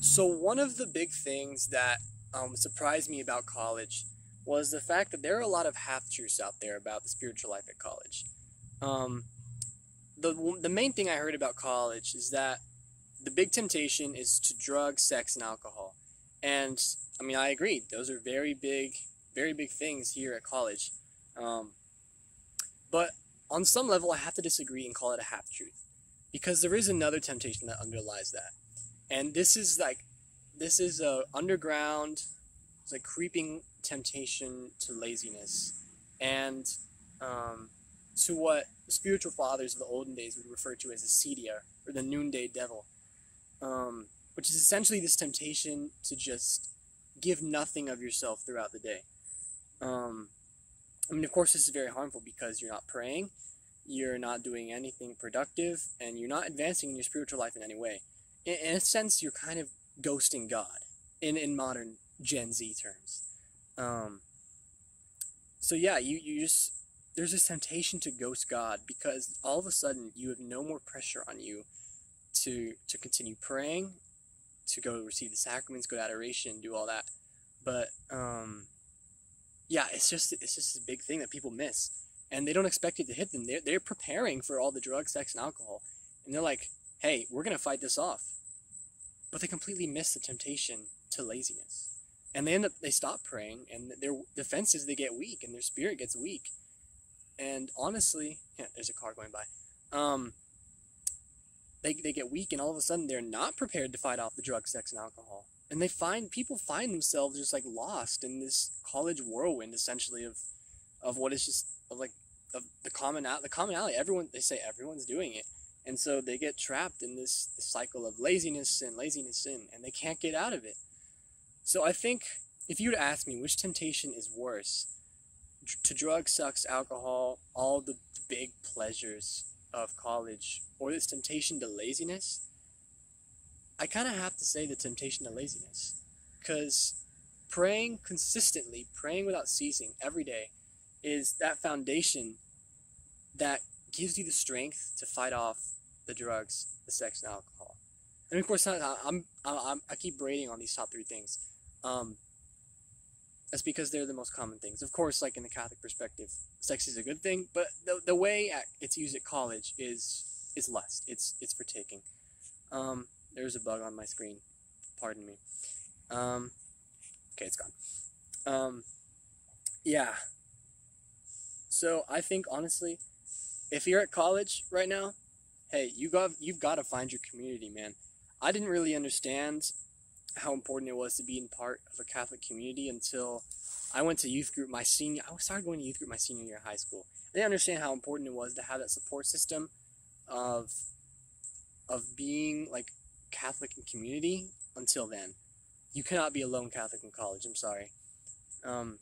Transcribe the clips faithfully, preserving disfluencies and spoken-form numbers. So one of the big things that um, surprised me about college was the fact that there are a lot of half-truths out there about the spiritual life at college. Um, the, the main thing I heard about college is that the big temptation is to drugs, sex, and alcohol. And, I mean, I agree. Those are very big, very big things here at college. Um, but on some level, I have to disagree and call it a half-truth, because there is another temptation that underlies that. And this is like, this is a underground, it's like creeping temptation to laziness, and um, to what the spiritual fathers of the olden days would refer to as the Seedia, or the noonday devil, um, which is essentially this temptation to just give nothing of yourself throughout the day. Um, I mean, of course, this is very harmful because you're not praying, you're not doing anything productive, and you're not advancing in your spiritual life in any way. In a sense, you're kind of ghosting God, in, in modern Gen Z terms. Um, so yeah, you, you just, there's this temptation to ghost God, because all of a sudden you have no more pressure on you to, to continue praying, to go receive the sacraments, go to adoration, do all that. But um, yeah, it's just, it's just this big thing that people miss, and they don't expect it to hit them. They're, they're preparing for all the drugs, sex, and alcohol, and they're like, hey, we're going to fight this off. But they completely miss the temptation to laziness. And they end up, they stop praying, and their defenses, they get weak, and their spirit gets weak. And honestly, yeah, there's a car going by. Um, they, they get weak, and all of a sudden they're not prepared to fight off the drug, sex, and alcohol. And they find, people find themselves just like lost in this college whirlwind, essentially, of, of what is just of like, of the common, the commonality. Everyone, they say everyone's doing it. And so they get trapped in this, this cycle of laziness, sin, laziness, sin, and they can't get out of it. So I think if you were to ask me which temptation is worse, to drugs, sex, alcohol, all the big pleasures of college, or this temptation to laziness, I kind of have to say the temptation to laziness. Because praying consistently, praying without ceasing every day, is that foundation that gives you the strength to fight off the drugs, the sex, and alcohol. And of course, I'm, I'm, I keep braiding on these top three things. Um, that's because they're the most common things. Of course, like in the Catholic perspective, sex is a good thing, but the, the way it's used at college is is lust. It's it's for taking. Um, there's a bug on my screen. Pardon me. Um, okay, it's gone. Um, yeah. So I think, honestly, if you're at college right now, hey, you got, you've got to find your community, man. I didn't really understand how important it was to be in part of a Catholic community until I went to youth group my senior, I started going to youth group my senior year of high school. I didn't understand how important it was to have that support system of, of being like Catholic in community until then. You cannot be a lone Catholic in college, I'm sorry. Um,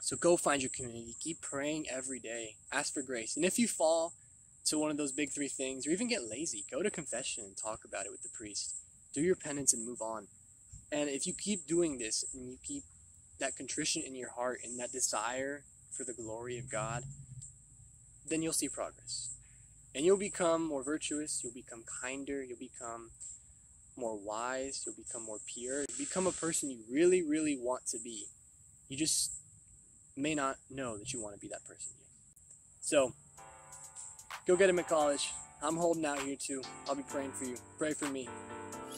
So go find your community, keep praying every day, ask for grace. And if you fall to one of those big three things, or even get lazy, go to confession and talk about it with the priest. Do your penance and move on. And if you keep doing this, and you keep that contrition in your heart and that desire for the glory of God, then you'll see progress. And you'll become more virtuous, you'll become kinder, you'll become more wise, you'll become more pure. You'll become a person you really, really want to be. You just may not know that you want to be that person yet. So go get him at college. I'm holding out here too. I'll be praying for you. Pray for me.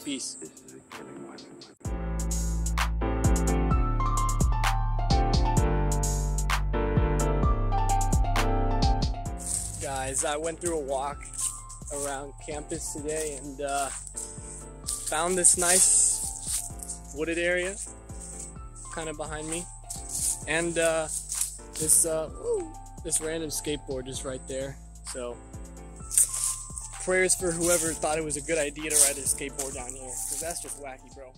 Peace. This is a killing weapon. Guys, I went through a walk around campus today and uh, found this nice wooded area kind of behind me. And uh, this uh, this random skateboard is right there. So prayers for whoever thought it was a good idea to ride a skateboard down here, because that's just wacky, bro.